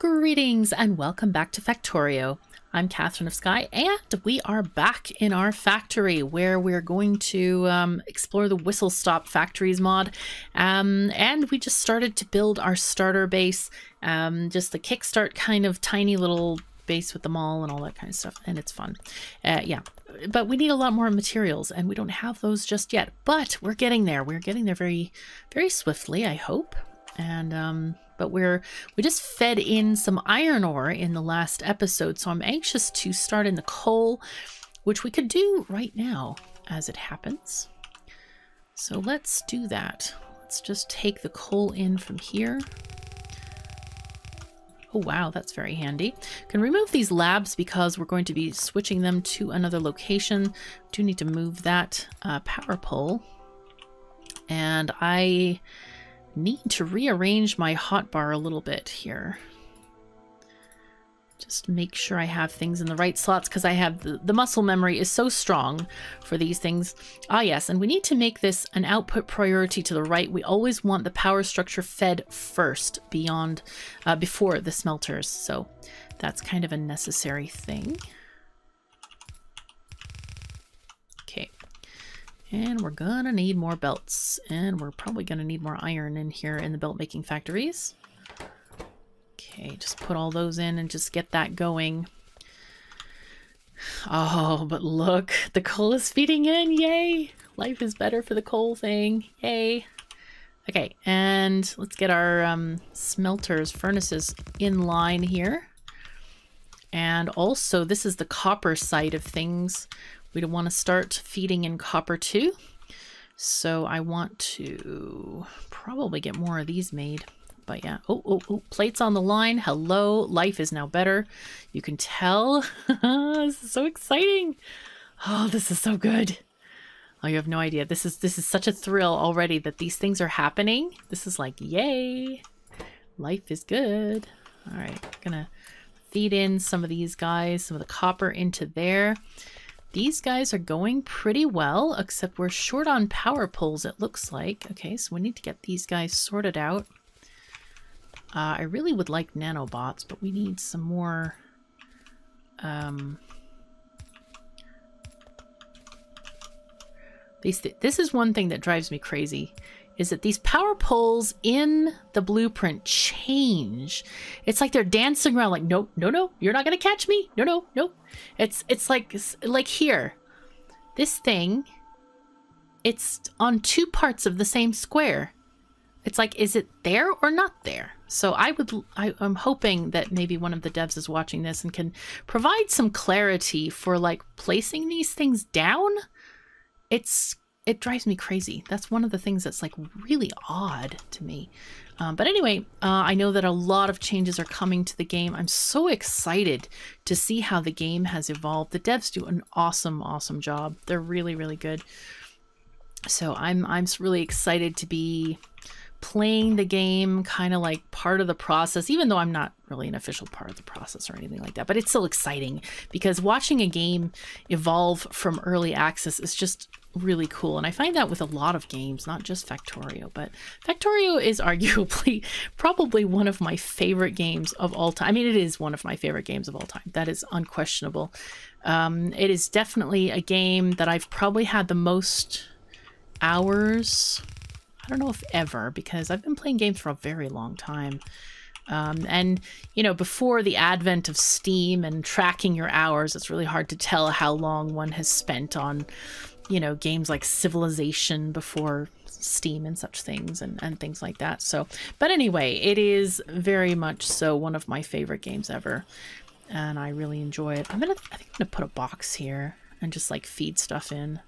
Greetings and welcome back to Factorio. I'm Katherine of Sky and we are back in our factory where we're going to explore the Whistle Stop Factories mod. And we just started to build our starter base, just the kickstart kind of tiny little base with the mall and all that kind of stuff, and it's fun. Yeah, but we need a lot more materials and we don't have those just yet, but we're getting there. We're getting there very, very swiftly, I hope. And but we just fed in some iron ore in the last episode, so I'm anxious to start in the coal, which we could do right now as it happens. So let's do that. Let's just take the coal in from here. Oh wow, that's very handy. Can remove these labs because we're going to be switching them to another location. Do need to move that power pole, and I need to rearrange my hotbar a little bit here. Just make sure I have things in the right slots, because I have the muscle memory is so strong for these things. Ah yes, and we need to make this an output priority to the right. We always want the power structure fed first before the smelters, so that's kind of a necessary thing. And we're gonna need more belts, and we're probably gonna need more iron in here in the belt making factories. Okay, just put all those in and just get that going. Oh, but look, the coal is feeding in, yay! Life is better for the coal thing, yay! Okay, and let's get our smelters, furnaces in line here. And also, this is the copper side of things. We don't want to start feeding in copper too. So I want to probably get more of these made, but yeah. Oh, plates on the line. Hello, life is now better. You can tell. This is so exciting. Oh, this is so good. Oh, you have no idea. This is such a thrill already that these things are happening. This is like, yay, life is good. All right, I'm gonna feed in some of these guys, some of the copper into there. These guys are going pretty well, except we're short on power poles, it looks like. Okay, so we need to get these guys sorted out. I really would like nanobots, but we need some more this is one thing that drives me crazy, is that these power poles in the blueprint change. It's like they're dancing around like, nope, no, you're not gonna catch me. No. It's like here, this thing, it's on two parts of the same square. It's like, is it there or not there? So I'm hoping that maybe one of the devs is watching this and can provide some clarity for like placing these things down. It drives me crazy. That's one of the things that's like really odd to me. But anyway, I know that a lot of changes are coming to the game. I'm so excited to see how the game has evolved. The devs do an awesome, awesome job. They're really, really good. So I'm really excited to be playing the game, kind of like part of the process, even though I'm not really an official part of the process or anything like that, but it's still exciting because watching a game evolve from early access is just really cool. And I find that with a lot of games, not just Factorio, but Factorio is arguably probably one of my favorite games of all time. I mean, it is one of my favorite games of all time. That is unquestionable. It is definitely a game that I've probably had the most hours. I don't know if ever, because I've been playing games for a very long time. And, you know, before the advent of Steam and tracking your hours, it's really hard to tell how long one has spent on, you know, games like Civilization before Steam and such things and things like that. So, but anyway, it is very much so one of my favorite games ever. And I really enjoy it. I think I'm gonna put a box here and just like feed stuff in.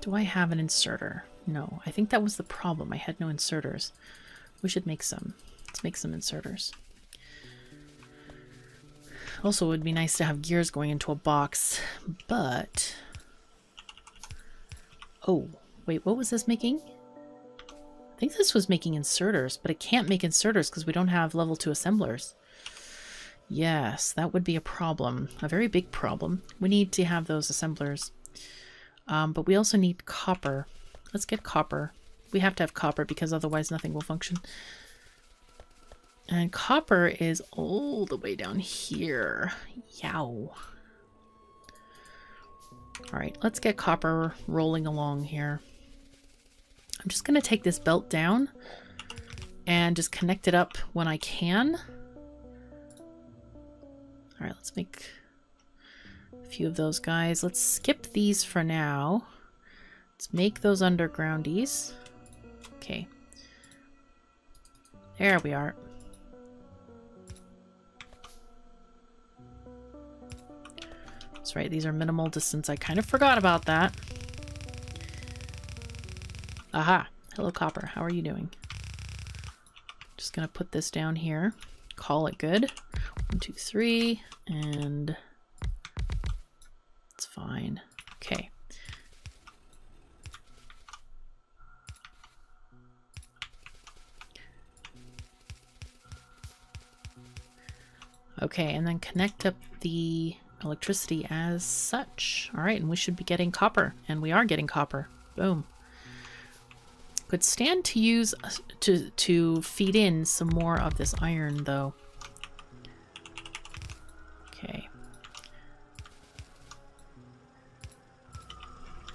Do I have an inserter? No, I think that was the problem. I had no inserters. We should make some. Let's make some inserters. Also, it would be nice to have gears going into a box, but... Oh, wait, what was this making? I think this was making inserters, but it can't make inserters because we don't have level 2 assemblers. Yes, that would be a problem. A very big problem. We need to have those assemblers. But we also need copper. Let's get copper. We have to have copper because otherwise nothing will function. And copper is all the way down here. Yow. Alright, let's get copper rolling along here. I'm just going to take this belt down and just connect it up when I can. Alright, let's make a few of those guys. Let's skip these for now. Let's make those undergroundies. Okay. There we are. That's right, these are minimal distance. I kind of forgot about that. Aha! Hello, copper. How are you doing? Just gonna put this down here. Call it good. 1, 2, 3, and it's fine. Okay. Okay, and then connect up the electricity as such. All right, and we should be getting copper, and we are getting copper. Boom. Could stand to use to feed in some more of this iron, though. Okay.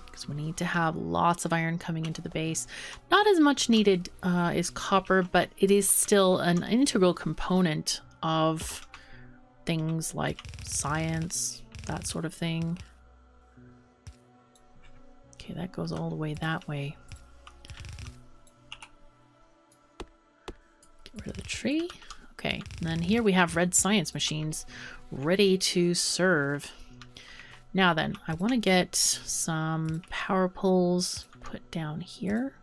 Because we need to have lots of iron coming into the base. Not as much needed is copper, but it is still an integral component of things like science, that sort of thing. Okay, that goes all the way that way. Get rid of the tree. Okay, and then here we have red science machines ready to serve. Now then, I want to get some power poles put down here.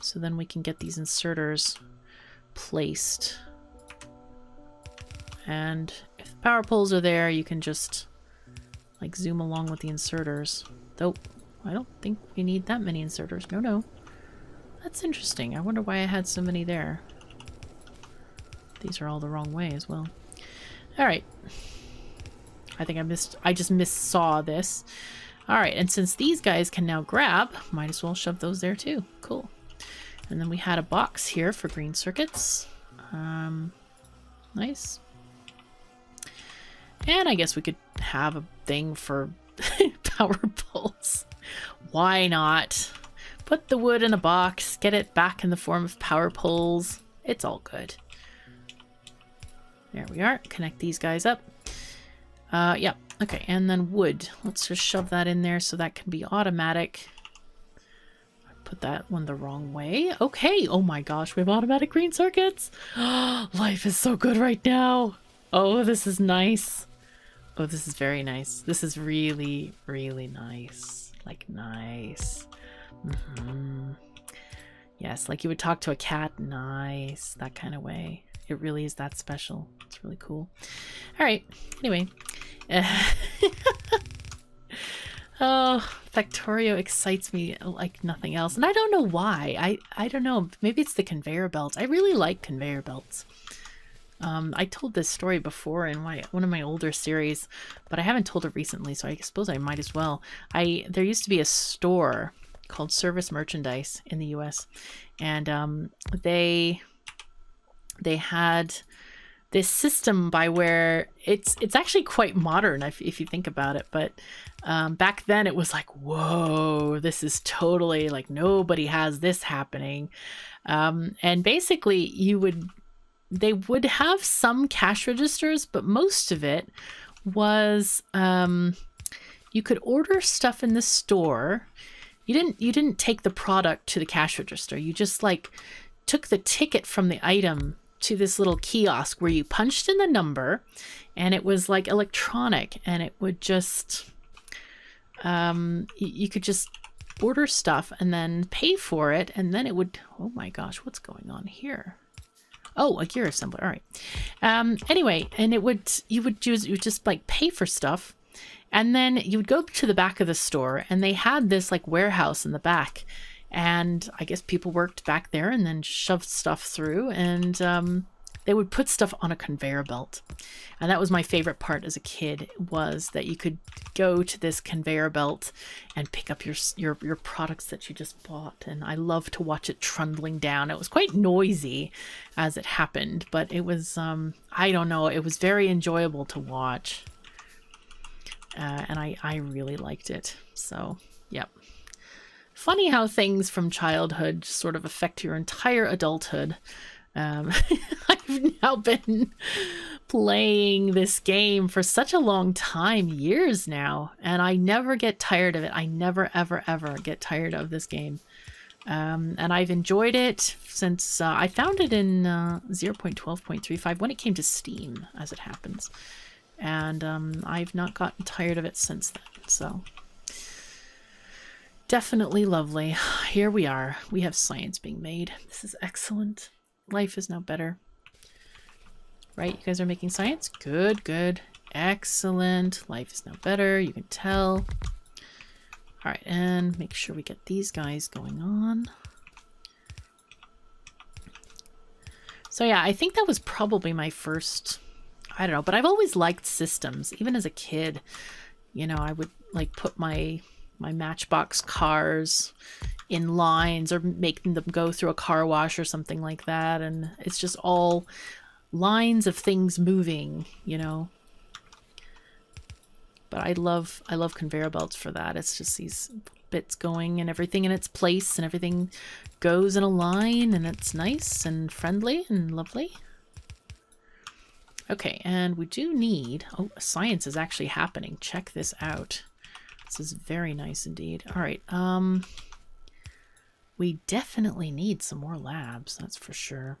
So then we can get these inserters placed. And if the power poles are there, you can just like zoom along with the inserters. Though, I don't think we need that many inserters. No, no. That's interesting. I wonder why I had so many there. These are all the wrong way as well. Alright. I think I just missaw this. Alright, and since these guys can now grab, might as well shove those there too. Cool. And then we had a box here for green circuits. Nice. And I guess we could have a thing for power poles. Why not? Put the wood in a box, get it back in the form of power poles. It's all good. There we are. Connect these guys up. Yeah. Okay, and then wood. Let's just shove that in there so that can be automatic. I put that one the wrong way. Okay. Oh my gosh, we have automatic green circuits. Life is so good right now. Oh, this is nice. Oh, this is very nice. This is really, really nice. Like, nice. Mm-hmm. Yes, like you would talk to a cat. Nice. That kind of way. It really is that special. It's really cool. All right. Anyway. Oh, Factorio excites me like nothing else. And I don't know why. I don't know. Maybe it's the conveyor belts. I really like conveyor belts. I told this story before in one of my older series, but I haven't told it recently, so I suppose I might as well. There used to be a store called Service Merchandise in the U.S., and they had this system by where it's actually quite modern if you think about it, but back then it was like, whoa, this is totally like nobody has this happening, and basically they would have some cash registers, but most of it was you could order stuff in the store. You didn't take the product to the cash register. You just like took the ticket from the item to this little kiosk where you punched in the number, and it was like electronic, and it would just you could just order stuff and then pay for it, and then it would. Oh my gosh, what's going on here? Oh, a gear assembler. All right. Anyway, and you would just like pay for stuff, and then you would go to the back of the store, and they had this like warehouse in the back, and I guess people worked back there and then shoved stuff through, and they would put stuff on a conveyor belt. And that was my favorite part as a kid, was that you could go to this conveyor belt and pick up your products that you just bought. And I loved to watch it trundling down. It was quite noisy as it happened, but it was, I don't know, it was very enjoyable to watch. And I really liked it. So, yep. Funny how things from childhood sort of affect your entire adulthood. I've now been playing this game for such a long time, years now, and I never get tired of it. I never, ever, ever get tired of this game. And I've enjoyed it since I found it in 0.12.35 when it came to Steam, as it happens. And I've not gotten tired of it since then, so... Definitely lovely. Here we are. We have science being made. This is excellent. Life is now better. Right? You guys are making science? Good, good. Excellent. Life is now better. You can tell. All right, and make sure we get these guys going on. So yeah, I think that was probably my first, I don't know, but I've always liked systems. Even as a kid, you know, I would like put my Matchbox cars in lines or making them go through a car wash or something like that. And it's just all lines of things moving, you know. But I love conveyor belts for that. It's just these bits going and everything in its place and everything goes in a line and it's nice and friendly and lovely. Okay, and we do need, oh, science is actually happening. Check this out. This is very nice indeed. All right, we definitely need some more labs, that's for sure.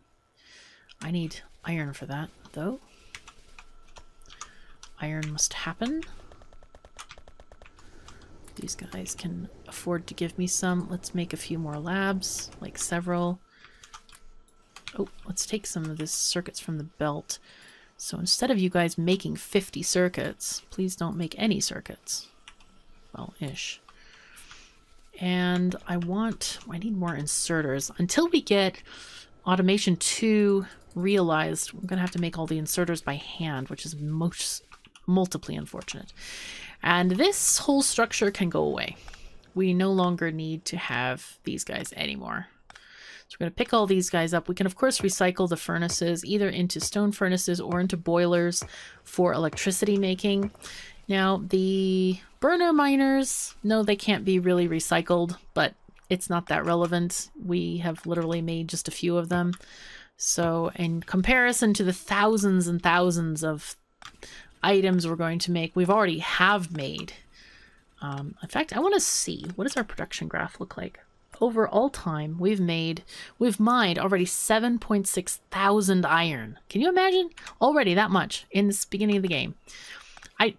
I need iron for that, though. Iron must happen. These guys can afford to give me some. Let's make a few more labs, like several. Oh, let's take some of this circuits from the belt. So instead of you guys making 50 circuits, please don't make any circuits. Well-ish. And I need more inserters. Until we get automation 2 realized, we're gonna have to make all the inserters by hand, which is most multiply unfortunate. And this whole structure can go away. We no longer need to have these guys anymore. So we're gonna pick all these guys up. We can of course recycle the furnaces either into stone furnaces or into boilers for electricity making. Now the burner miners, no, they can't be really recycled, but it's not that relevant. We have literally made just a few of them. So in comparison to the thousands and thousands of items we're going to make, we've already have made. In fact, I want to see, what does our production graph look like? Over all time, we've mined already 7.6 thousand iron. Can you imagine? Already that much in this beginning of the game.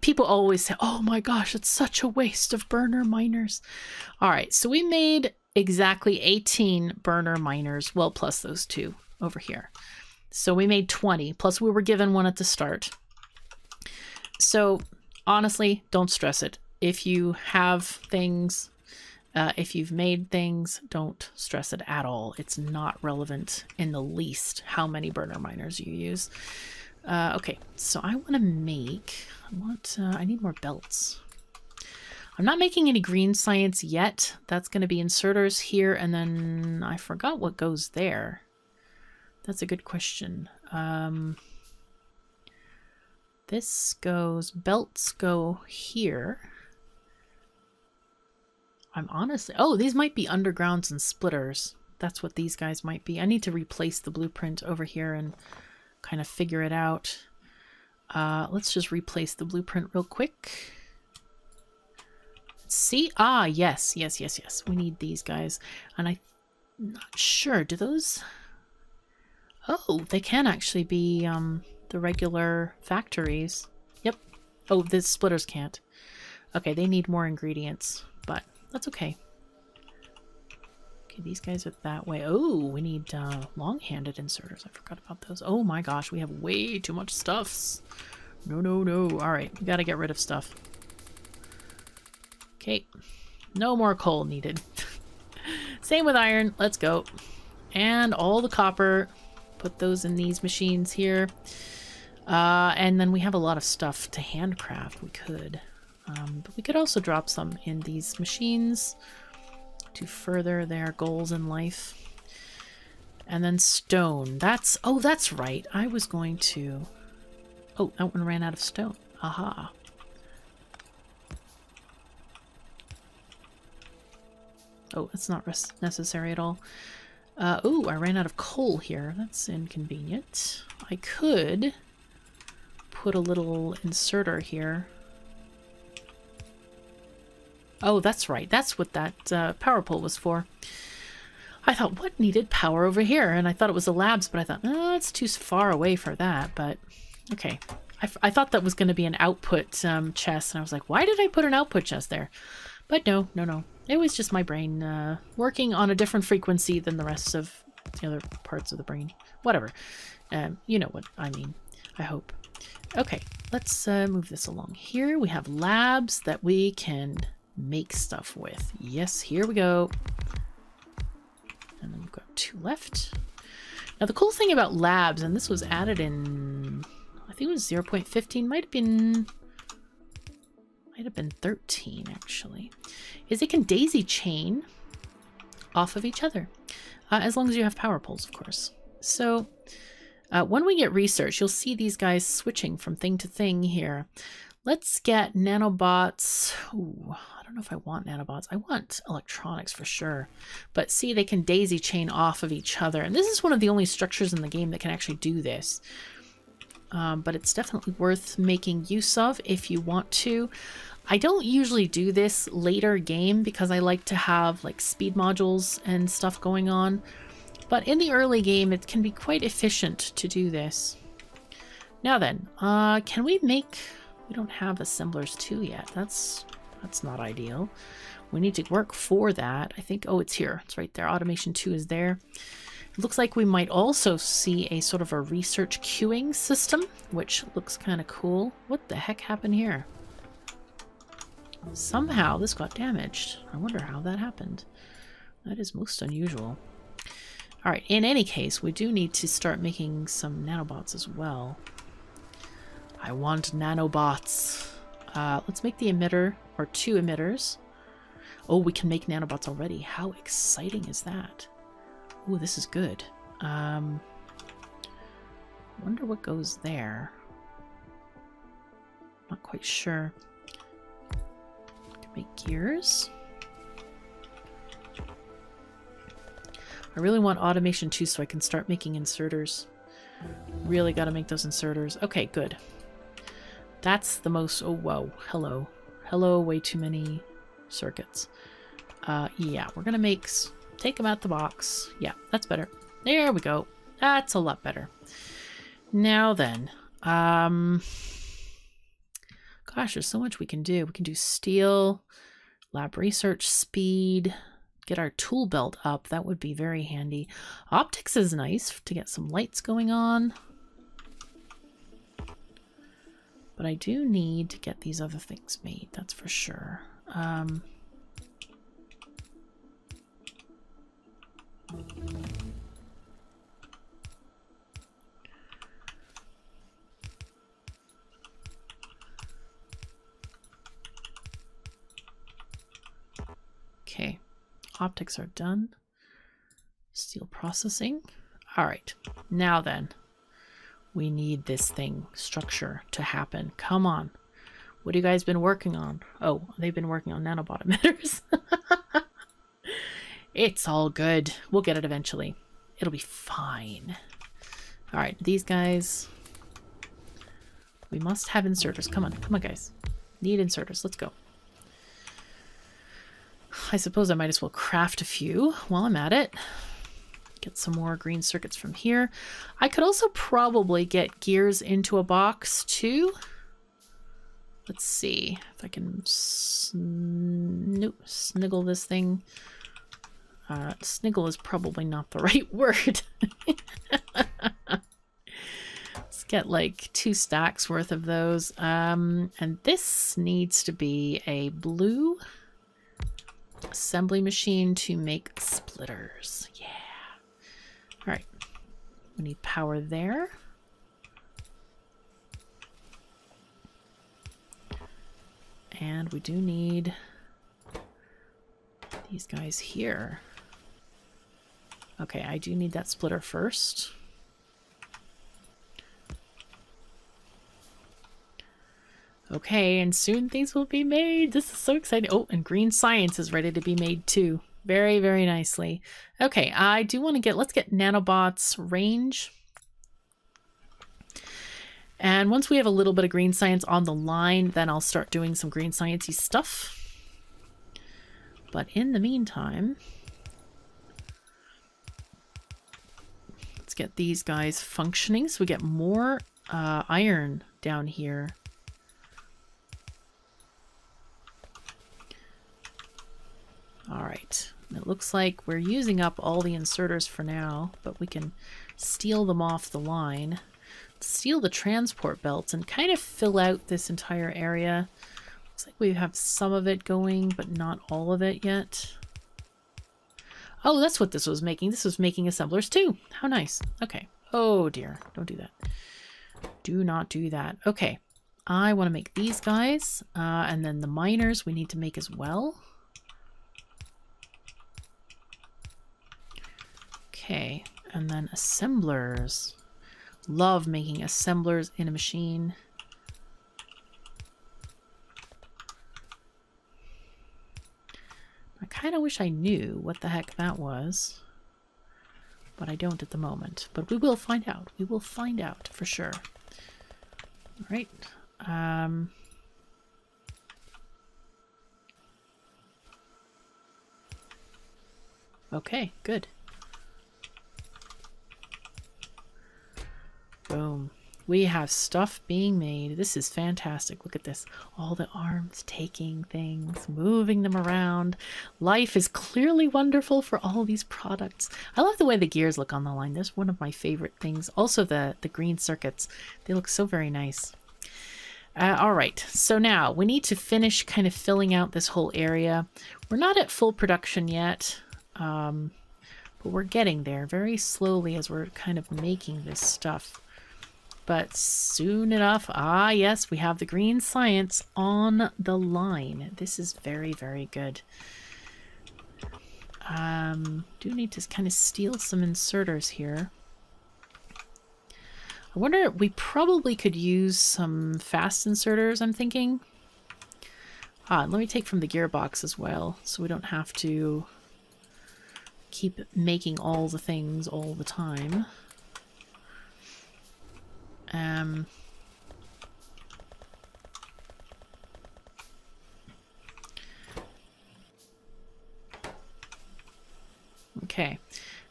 People always say, oh my gosh, it's such a waste of burner miners. All right, so we made exactly 18 burner miners, well, plus those two over here. So we made 20, plus we were given one at the start. So honestly, don't stress it. If you have things, if you've made things, don't stress it at all. It's not relevant in the least how many burner miners you use. Okay, so I need more belts. I'm not making any green science yet. That's going to be inserters here, and then I forgot what goes there. That's a good question. Belts go here. I'm honestly, oh, these might be undergrounds and splitters. That's what these guys might be. I need to replace the blueprint over here and kind of figure it out. Let's just replace the blueprint real quick. Let's see? Ah, yes, yes, yes, yes. We need these guys. And I'm not sure. Do those... Oh, they can actually be the regular factories. Yep. Oh, the splitters can't. Okay, they need more ingredients, but that's okay. Okay, these guys are that way. Oh, we need long-handed inserters. I forgot about those. Oh my gosh, we have way too much stuffs. No, no, no. All right, we gotta get rid of stuff. Okay, no more coal needed. Same with iron. Let's go. And all the copper. Put those in these machines here. And then we have a lot of stuff to handcraft. We could. But we could also drop some in these machines to further their goals in life. And then stone. That's... Oh, that's right. I was going to... Oh, that one ran out of stone. Aha. Oh, that's not necessary at all. Ooh, I ran out of coal here. That's inconvenient. I could put a little inserter here. Oh, that's right. That's what that power pole was for. I thought, what needed power over here? And I thought it was the labs, but I thought, no, it's too far away for that. But, okay. I thought that was going to be an output chest, and I was like, why did I put an output chest there? But no, no, no. It was just my brain working on a different frequency than the rest of the other parts of the brain. Whatever. You know what I mean, I hope. Okay, let's move this along here. We have labs that we can make stuff with. Yes, here we go. And then we've got two left. Now the cool thing about labs, and this was added in, I think it was 0.15, might have been 13 actually, is they can daisy chain off of each other, as long as you have power poles, of course. So when we get research, you'll see these guys switching from thing to thing here. Let's get nanobots. Ooh, I don't know if I want nanobots. I want electronics for sure. But see, they can daisy chain off of each other. And this is one of the only structures in the game that can actually do this. But it's definitely worth making use of if you want to. I don't usually do this later game because I like to have like speed modules and stuff going on. But in the early game, it can be quite efficient to do this. Now then, can we make... We don't have assemblers 2 yet. That's not ideal. We need to work for that. I think, oh, it's here. It's right there. Automation 2 is there. It looks like we might also see a sort of a research queuing system, which looks kind of cool. What the heck happened here? Somehow this got damaged. I wonder how that happened. That is most unusual. All right. In any case, we do need to start making some nanobots as well. I want nanobots. Let's make the emitter, or 2 emitters. Oh, we can make nanobots already. How exciting is that? Ooh, this is good. Wonder what goes there. Not quite sure. Make gears. I really want automation 2 so I can start making inserters. Really got to make those inserters. Okay, good. That's the most... Oh, whoa. Hello. Hello, way too many circuits. Yeah, we're going to make... Take them out the box. Yeah, that's better. There we go. That's a lot better. Now then. Gosh, there's so much we can do. We can do steel, lab research, speed, get our tool belt up. That would be very handy. Optics is nice to get some lights going on. But I do need to get these other things made, that's for sure. Okay, optics are done. Steel processing. All right, now then. We need this thing, structure, to happen. Come on. What have you guys been working on? Oh, they've been working on nanobot emitters. It's all good. We'll get it eventually. It'll be fine. All right, these guys. We must have inserters. Come on. Come on, guys. Need inserters. Let's go. I suppose I might as well craft a few while I'm at it. Get some more green circuits from here. I could also probably get gears into a box too. Let's see if I can sniggle this thing. Sniggle is probably not the right word. Let's get like 2 stacks worth of those. And this needs to be a blue assembly machine to make splitters. Yeah. All right, We need power there. And we do need these guys here. Okay, I do need that splitter first. Okay, and soon things will be made. This is so exciting. Oh, and green science is ready to be made too. Very, very nicely. Okay, I do want to get, let's get nanobots range. And once we have a little bit of green science on the line, then I'll start doing some green sciencey stuff. But in the meantime, let's get these guys functioning so we get more iron down here. All right, it looks like we're using up all the inserters for now, but we can steal them off the line. Steal the transport belts and kind of fill out this entire area. Looks like we have some of it going, but not all of it yet. Oh, that's what this was making. This was making assemblers too. How nice. Okay. Oh dear. Don't do that. Do not do that. Okay. I want to make these guys, and then the miners we need to make as well. Okay, and then assemblers. Love making assemblers in a machine. I kind of wish I knew what the heck that was, but I don't at the moment. But we will find out. We will find out for sure. All right. Okay, good. Boom. We have stuff being made. This is fantastic. Look at this. All the arms taking things, moving them around. Life is clearly wonderful for all these products. I love the way the gears look on the line. That's one of my favorite things. Also the green circuits. They look so very nice. All right. So now we need to finish kind of filling out this whole area. We're not at full production yet. But we're getting there very slowly as we're kind of making this stuff. But soon enough, ah yes, we have the green science on the line. This is very, very good. Do need to kind of steal some inserters here. I wonder, we probably could use some fast inserters, I'm thinking. Ah, and let me take from the gearbox as well, so we don't have to keep making all the things all the time. Okay,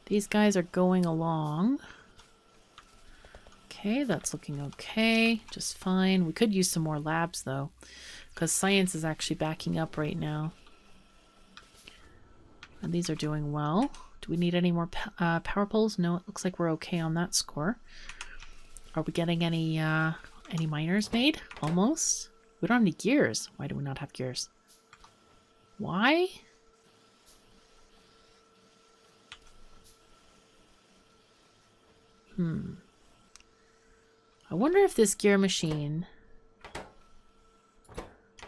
these guys are going along. Okay, that's looking okay, just fine. We could use some more labs though, because science is actually backing up right now. And these are doing well. Do we need any more power poles? No, it looks like we're okay on that score. Are we getting any miners made? Almost. We don't have any gears. Why do we not have gears? Why? I wonder if this gear machine...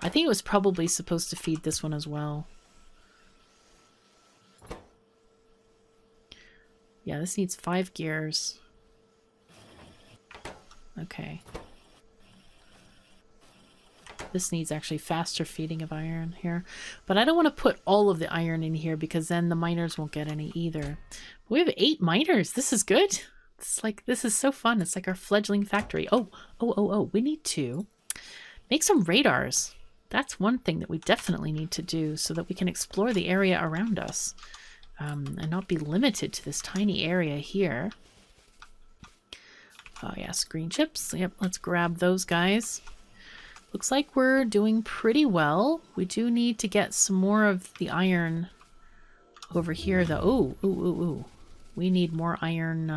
I think it was probably supposed to feed this one as well. Yeah, this needs 5 gears. Okay. This needs actually faster feeding of iron here. But I don't want to put all of the iron in here because then the miners won't get any either. We have 8 miners. This is good. It's like, this is so fun. It's like our fledgling factory. Oh. We need to make some radars. That's one thing that we definitely need to do so that we can explore the area around us. And not be limited to this tiny area here. Oh yes, green chips. Yep, let's grab those guys. Looks like we're doing pretty well. We do need to get some more of the iron over here though. Ooh. We need more iron,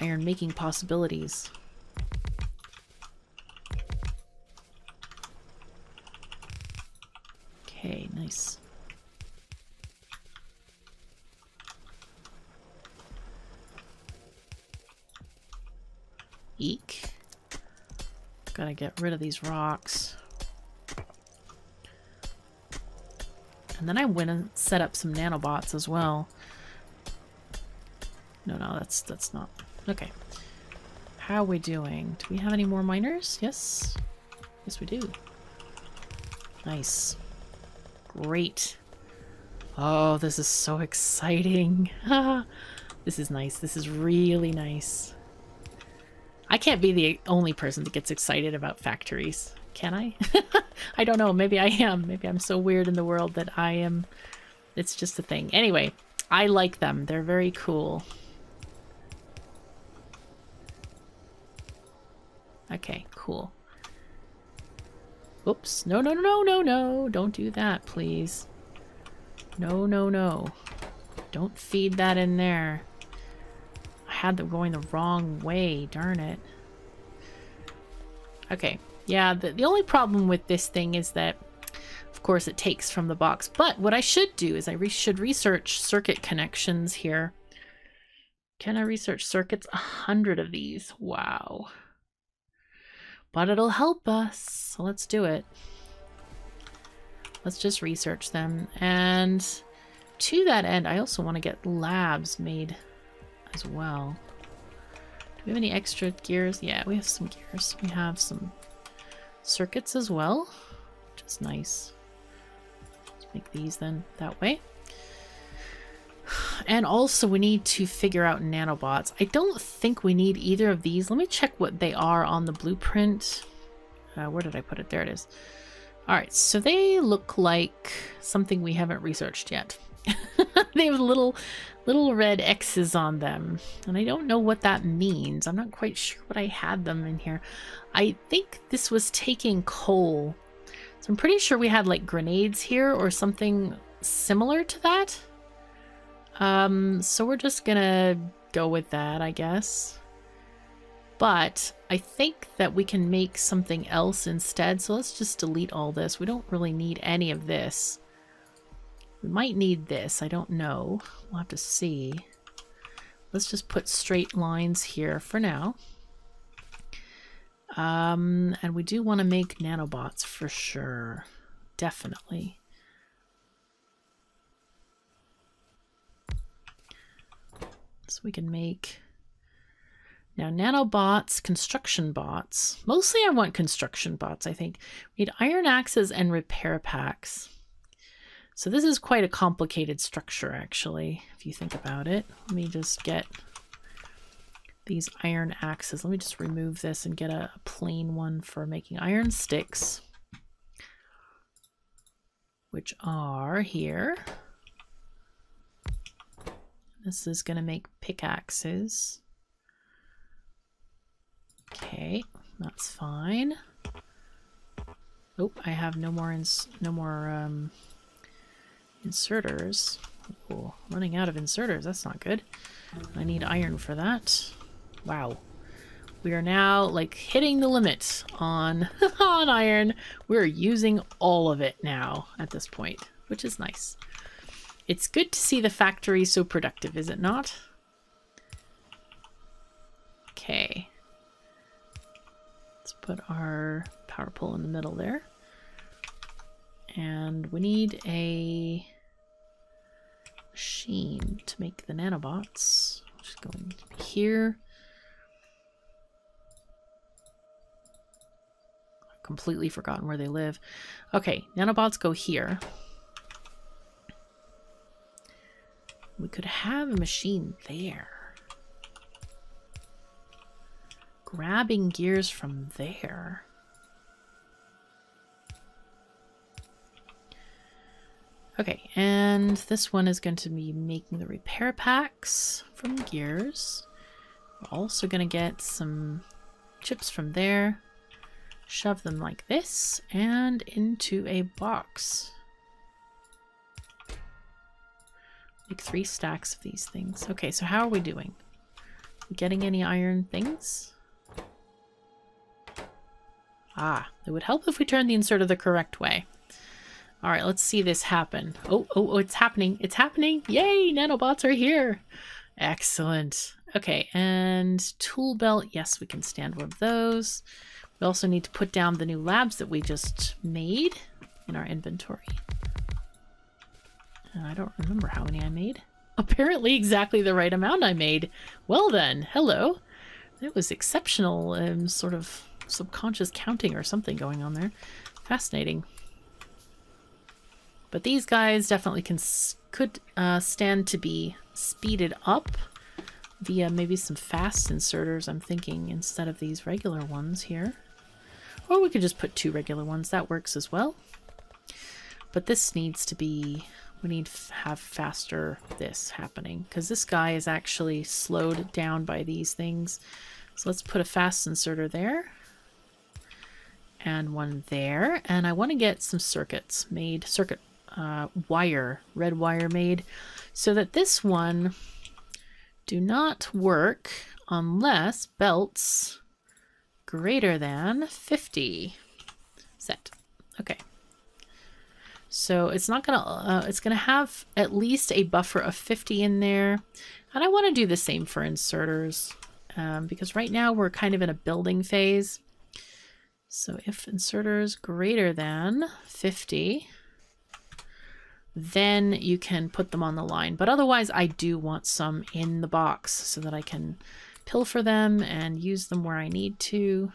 iron making possibilities. Okay, nice. Eek. Gotta get rid of these rocks. And then I went and set up some nanobots as well. No, that's not. Okay. How are we doing? Do we have any more miners? Yes. Yes, we do. Nice. Great. Oh, this is so exciting. This is nice. This is really nice. I can't be the only person that gets excited about factories, can I? I don't know. Maybe I am. Maybe I'm so weird in the world that I am. It's just a thing. Anyway, I like them. They're very cool. Okay, cool. Oops. No. Don't do that, please. No. Don't feed that in there. I had them going the wrong way. Darn it. Okay. Yeah, the only problem with this thing is that, of course, it takes from the box. But what I should do is I should research circuit connections here. Can I research circuits? 100 of these. Wow. But it'll help us. So let's do it. Let's just research them. And to that end, I also want to get labs made as well. Do we have any extra gears? Yeah, we have some gears. We have some circuits as well, which is nice. Let's make these then that way. And also we need to figure out nanobots. I don't think we need either of these. Let me check what they are on the blueprint. Where did I put it? There it is. Alright, so they look like something we haven't researched yet. They have little red X's on them. And I don't know what that means. I'm not quite sure what I had them in here. I think this was taking coal. So I'm pretty sure we had like grenades here or something similar to that. So we're just gonna go with that, I guess. But I think that we can make something else instead. So let's just delete all this. We don't really need any of this. We might need this. I don't know. We'll have to see. Let's just put straight lines here for now. And we do want to make nanobots for sure. Definitely. So we can make... Now, nanobots, construction bots. Mostly I want construction bots, I think. We need iron axes and repair packs. So this is quite a complicated structure, actually, if you think about it. Let me just get these iron axes. Let me just remove this and get a plain one for making iron sticks, which are here. This is going to make pickaxes. Okay, that's fine. Oh, I have no more inserters. Oh, running out of inserters. That's not good. I need iron for that. Wow, we are now like hitting the limit on on iron. We're using all of it now at this point, which is nice. It's good to see the factory so productive, is it not? Okay. Let's put our power pole in the middle there. And we need a machine to make the nanobots. Which is going to be here. I've completely forgotten where they live. Okay, nanobots go here. We could have a machine there. Grabbing gears from there. Okay, and this one is going to be making the repair packs from gears. We're also going to get some chips from there. Shove them like this and into a box. Like 3 stacks of these things. Okay, so how are we doing? Are we getting any iron things? Ah, it would help if we turned the inserter the correct way. All right, let's see this happen. Oh, it's happening. It's happening. Yay, nanobots are here. Excellent. Okay, and tool belt. Yes, we can stand one of those. We also need to put down the new labs that we just made in our inventory. I don't remember how many I made. Apparently exactly the right amount I made. Well then, hello. That was exceptional, sort of subconscious counting or something going on there. Fascinating. But these guys definitely could stand to be speeded up via maybe some fast inserters, I'm thinking, instead of these regular ones here. Or we could just put two regular ones. That works as well. But this needs to be... we need to have faster this happening, because this guy is actually slowed down by these things. So let's put a fast inserter there. And one there. And I want to get some circuits made. Circuit wire. Red wire made. So that this one... do not work unless belts greater than 50 set. Okay. So it's not going to, it's going to have at least a buffer of 50 in there. And I want to do the same for inserters because right now we're kind of in a building phase. So if inserters greater than 50, then you can put them on the line. But otherwise, I do want some in the box so that I can pilfer them and use them where I need to.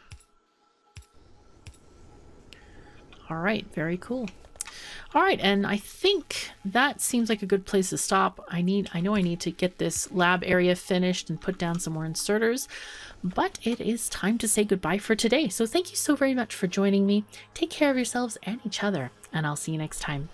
All right, very cool. All right, and I think that seems like a good place to stop. I know I need to get this lab area finished and put down some more inserters, but it is time to say goodbye for today. So thank you so very much for joining me. Take care of yourselves and each other, and I'll see you next time.